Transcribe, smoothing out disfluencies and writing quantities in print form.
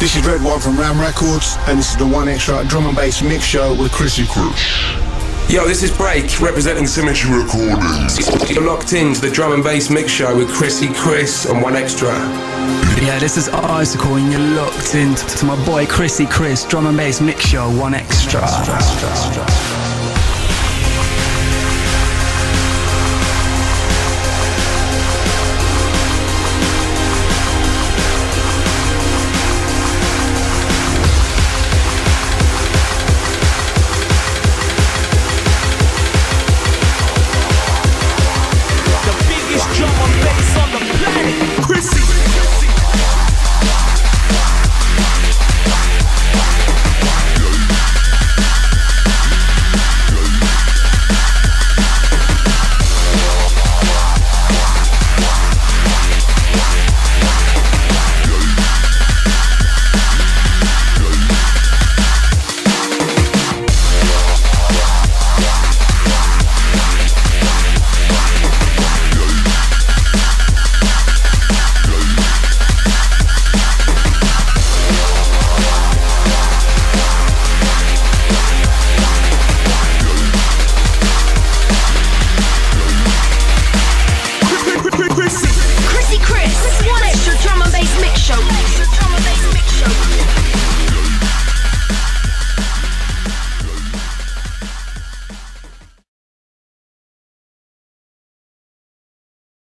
This is Red One from Ram Records, and this is the One Extra Drum and Bass Mix Show with Chrissy Chris. Yo, this is Break, representing Symmetry Recordings. You're locked into the Drum and Bass Mix Show with Chrissy Chris and One Extra. Yeah, this is Icicle, and you're locked into my boy Chrissy Chris, Drum and Bass Mix Show, One Extra.